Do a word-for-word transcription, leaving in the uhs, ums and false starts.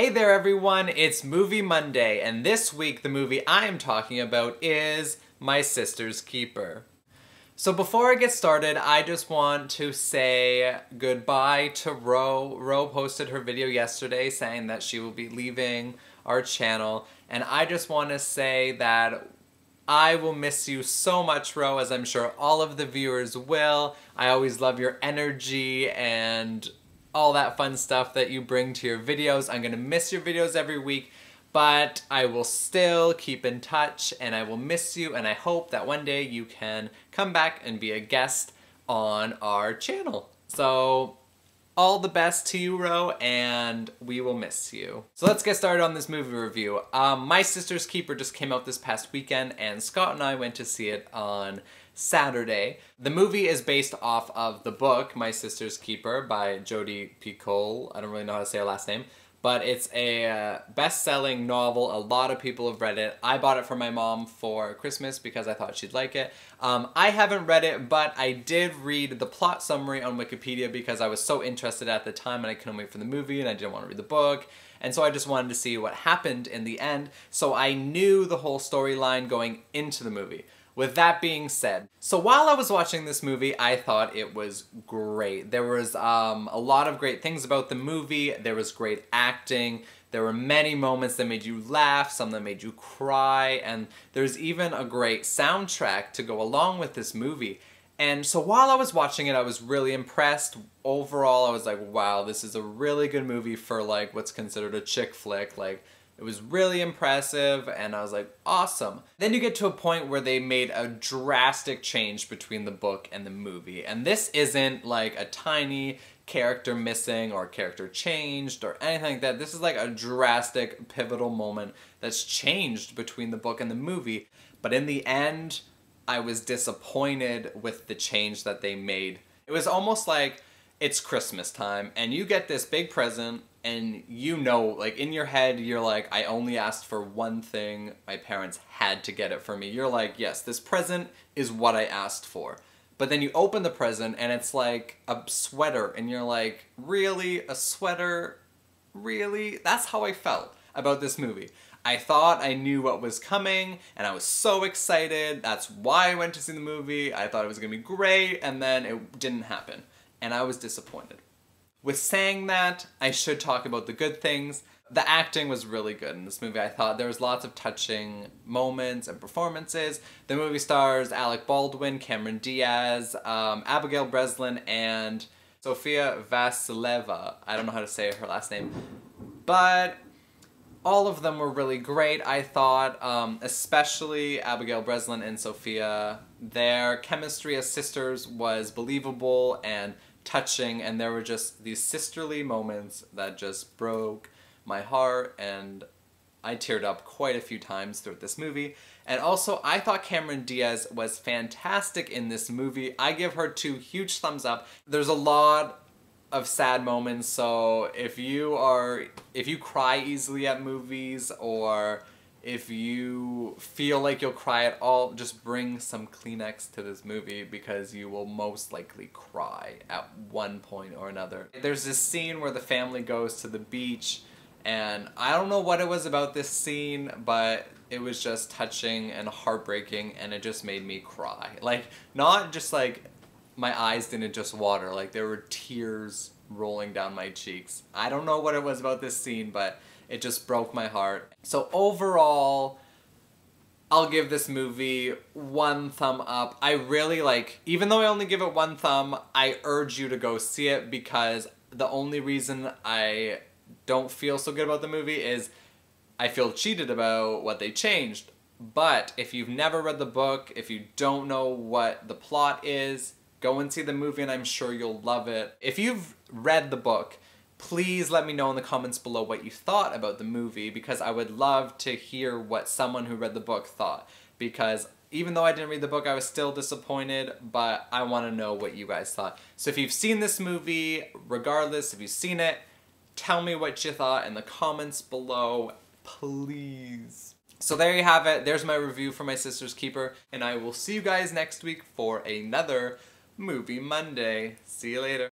Hey there everyone, it's Movie Monday, and this week the movie I am talking about is My Sister's Keeper. So before I get started, I just want to say goodbye to Ro. Ro posted her video yesterday saying that she will be leaving our channel, and I just want to say that I will miss you so much, Ro, as I'm sure all of the viewers will. I always love your energy and all that fun stuff that you bring to your videos. I'm gonna miss your videos every week, but I will still keep in touch and I will miss you, and I hope that one day you can come back and be a guest on our channel. So all the best to you, Ro, and we will miss you. So let's get started on this movie review. Um, My Sister's Keeper just came out this past weekend, and Scott and I went to see it on Saturday. The movie is based off of the book My Sister's Keeper by Jodi Picoult. I don't really know how to say her last name, but it's a uh, best-selling novel. A lot of people have read it. I bought it for my mom for Christmas because I thought she'd like it. Um, I haven't read it, but I did read the plot summary on Wikipedia because I was so interested at the time and I couldn't wait for the movie and I didn't want to read the book. And so I just wanted to see what happened in the end, so I knew the whole storyline going into the movie. With that being said, so while I was watching this movie, I thought it was great. There was um, a lot of great things about the movie. There was great acting. There were many moments that made you laugh, some that made you cry, and there's even a great soundtrack to go along with this movie. And so while I was watching it, I was really impressed. Overall, I was like, wow, this is a really good movie for like what's considered a chick flick. Like, it was really impressive, and I was like, awesome. Then you get to a point where they made a drastic change between the book and the movie. And this isn't like a tiny character missing or character changed or anything like that. This is like a drastic, pivotal moment that's changed between the book and the movie. But in the end, I was disappointed with the change that they made. It was almost like it's Christmas time, and you get this big present, and you know, like in your head, you're like, I only asked for one thing, my parents had to get it for me. You're like, yes, this present is what I asked for. But then you open the present and it's like a sweater, and you're like, really? A sweater? Really? That's how I felt about this movie. I thought I knew what was coming, and I was so excited. That's why I went to see the movie. I thought it was gonna be great, and then it didn't happen, and I was disappointed. With saying that, I should talk about the good things. The acting was really good in this movie, I thought. There was lots of touching moments and performances. The movie stars Alec Baldwin, Cameron Diaz, um, Abigail Breslin, and Sofia Vasileva. I don't know how to say her last name. But all of them were really great, I thought, um, especially Abigail Breslin and Sofia. Their chemistry as sisters was believable and touching, and there were just these sisterly moments that just broke my heart, and I teared up quite a few times throughout this movie. And also, I thought Cameron Diaz was fantastic in this movie. I give her two huge thumbs up. There's a lot of sad moments, so if you are, if you cry easily at movies, or if you feel like you'll cry at all, just bring some Kleenex to this movie because you will most likely cry at one point or another. There's this scene where the family goes to the beach, and I don't know what it was about this scene, but it was just touching and heartbreaking, and it just made me cry. Like, not just like my eyes didn't just water, like there were tears rolling down my cheeks. I don't know what it was about this scene, but it just broke my heart. So overall, I'll give this movie one thumb up. I really like, even though I only give it one thumb, I urge you to go see it, because the only reason I don't feel so good about the movie is I feel cheated about what they changed. But if you've never read the book, if you don't know what the plot is, go and see the movie and I'm sure you'll love it. If you've read the book, please let me know in the comments below what you thought about the movie, because I would love to hear what someone who read the book thought. Because even though I didn't read the book, I was still disappointed, but I want to know what you guys thought. So if you've seen this movie, regardless if you've seen it, tell me what you thought in the comments below, please. So there you have it. There's my review for My Sister's Keeper, and I will see you guys next week for another Movie Monday. See you later.